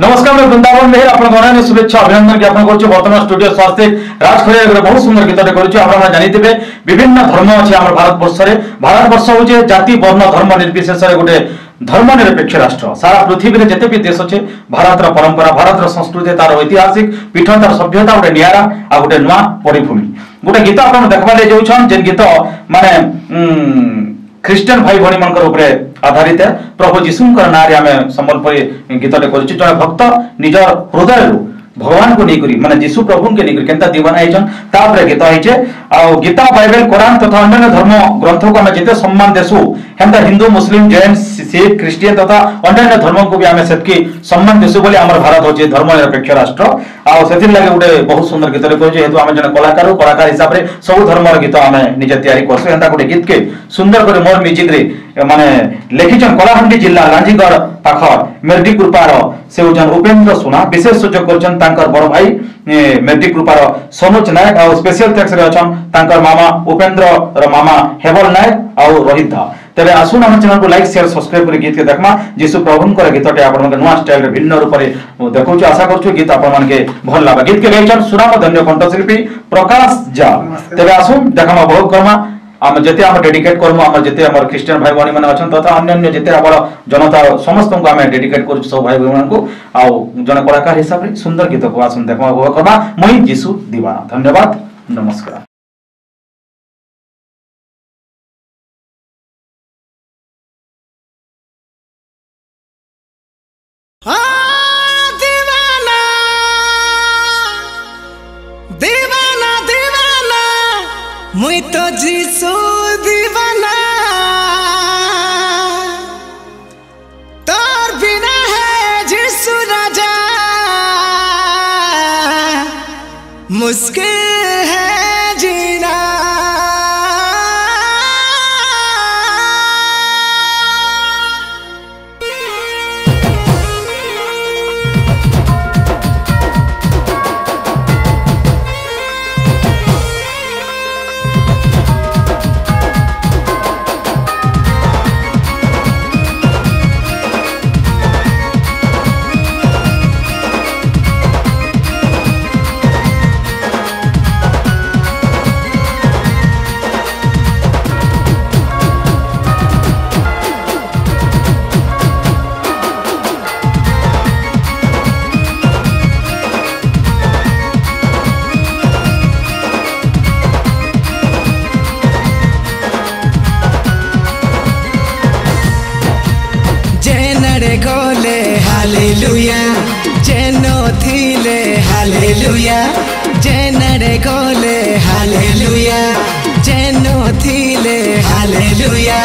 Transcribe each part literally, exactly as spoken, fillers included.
नमस्कार, मैं ब्रुंदाबन मेहर आपने शुभेच्छा अभिनंदन ज्ञापन करुच्छ। बर्तमान स्टूडियो स्वास्थ्य राज खोलिया बहुत सुंदर गीतटे करुच्छे। जानिथे विभिन्न धर्म अच्छे आम भारतवर्ष भारतवर्ष हूँ जाति वर्ण धर्म निर्विशेष गोटे धर्म निरपेक्ष राष्ट्र। सारा पृथ्वी में जिते भी देश अच्छे भारत परंपरा भारत संस्कृति तार ऐतिहासिक पीठ तार सभ्यता गोटे निरा आ गोटे नुआ परिभूमि। गोटे गीत आप देखा जाऊन जेन गीत माने ख्रीस्टान भाई भाई मान आधारित है। प्रभु जीशु ना सम्बलपुरी गीतटे कर जो भक्त निज हृदय रू भगवान को नहीं करी माने जीशु प्रभु के नहीं करी दीवाना होता गीत है। आउ गीता बाइबल कुरान तथा अन्य धर्म ग्रंथ को आम जिते सम्मान देसु हेमता हिंदू मुस्लिम जैन सिख ख्रीस्टियन तथा अन्य धर्म को भी आम से सम्मान देसु बोली आम भारत हूँ धर्म निरपेक्ष राष्ट्र। आउ से लगे गोटे बहुत सुंदर गीत हेतु आम जन कलाकार कलाकार हिसाब से सब धर्म गीत आम निजे तैयारी करसु। हेता गोटे गीत के सुंदर कर मोर म्यूजिक माने लिखिछन कलाहांडी जिला लांजीगढ़ पाख मेरडी कृपार से होजन उपेंद्र सुना विशेष सूचक करछन तांकर बड़ भाई मेरडी कृपार सनोज नायक और स्पेशल थैंक्स रे अछन तांकर मामा उपेंद्र रो मामा हेवल नायक और रोहित दा। तबे आसुन हम चैनल को लाइक शेयर सब्सक्राइब कर गीत के देखमा। जेसु प्रभुन कर गीतटे आपन के नवा स्टाइल रे भिन्न रूप रे देखौ छु। आशा करछु गीत आपन मन के भल लागा। गीत के गायछन सुराम धन्य कंठशिल्पी प्रकाश झा। तबे आसुन देखमा बहुत करमा आम जेते आम डेडिकेट करमु आम जेते आम क्रिश्चियन भाई भाई माने अछन तथा अन्य अन्य जेते आम जनता समस्त को आम डेडिकेट करू सब भाई भाई को आउ जन कलाकार हिसाब रे सुंदर गीत को आसन देखबा उपभोग करबा। मुई जिसु दीवाना। धन्यवाद, नमस्कार। मुई तो जीसु दीवाना, तोर बिना है जीसु राजा, मुश्किल है जीना। हालेलुया जेनो थिले हालेलुया जेनडे गोले हालेलुया जेनो थिले हालेलुया।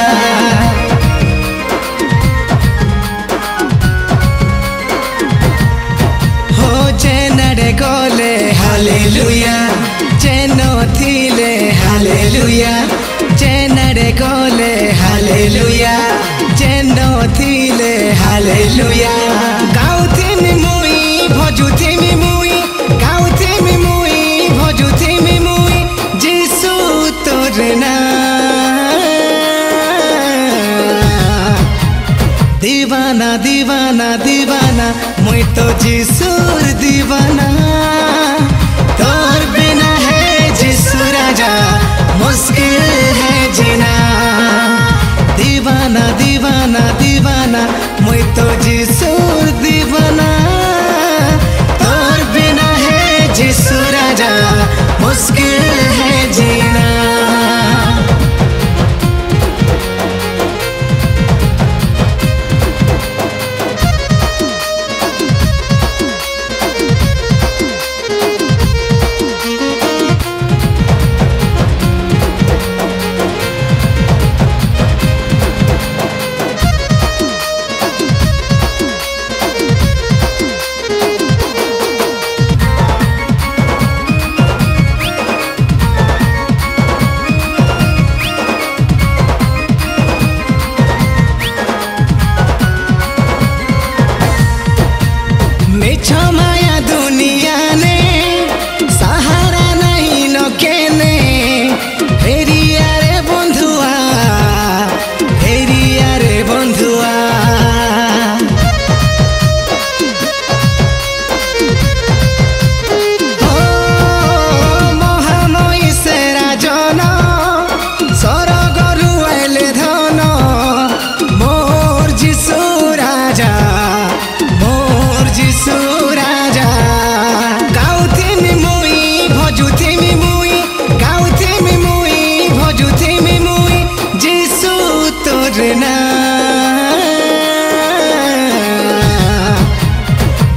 हो जेनडे गोले हालेलुया जेनो थिले हालेलुया जेनडे गोले हालेलुया जेनो थिले हालेलुया। दीवाना दीवाना दीवाना मुई तो जीसुर दीवाना, तोर बिना है जीसु राजा, मुश्किल है जीना। दीवाना दीवाना दीवाना मुई तो जीसुर दीवाना, तोर बिना है जीसु राजा, मुश्किल है जीना।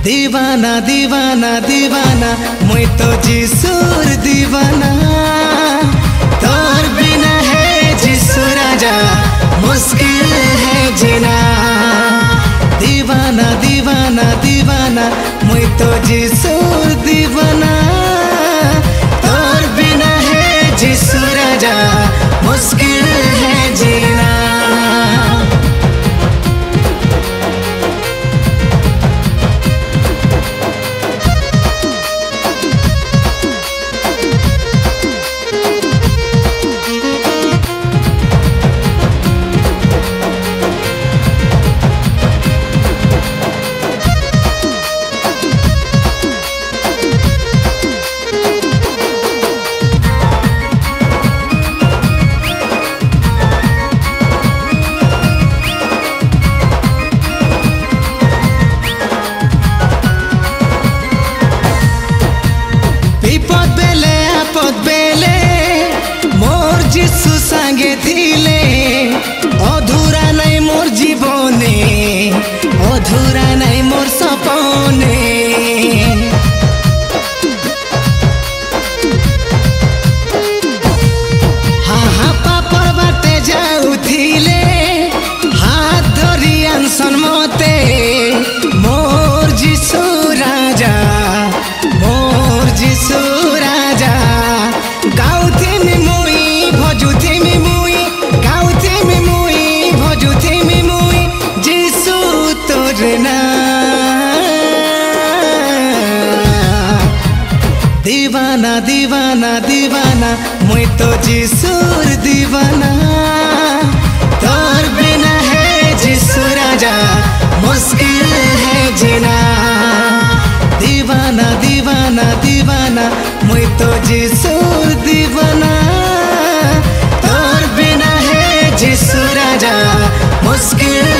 दीवाना दीवाना दीवाना मुई तो जिसूर दीवाना। तोर बिना है जिसू राजा मुश्किल है जीना। दीवाना दीवाना दीवाना मुई तो जिसूर दीवाना। तोर बिना है जिसू राजा मुश्किल है जीना। दीवाना दीवाना दीवाना मुई तो जिसूर दीवाना। तोर बिना है जिसू राजा मुश्किल है जीना। दीवाना दीवाना दीवाना मुई तो जिसूर दीवाना। तोर बिना है जिसू राजा मुश्किल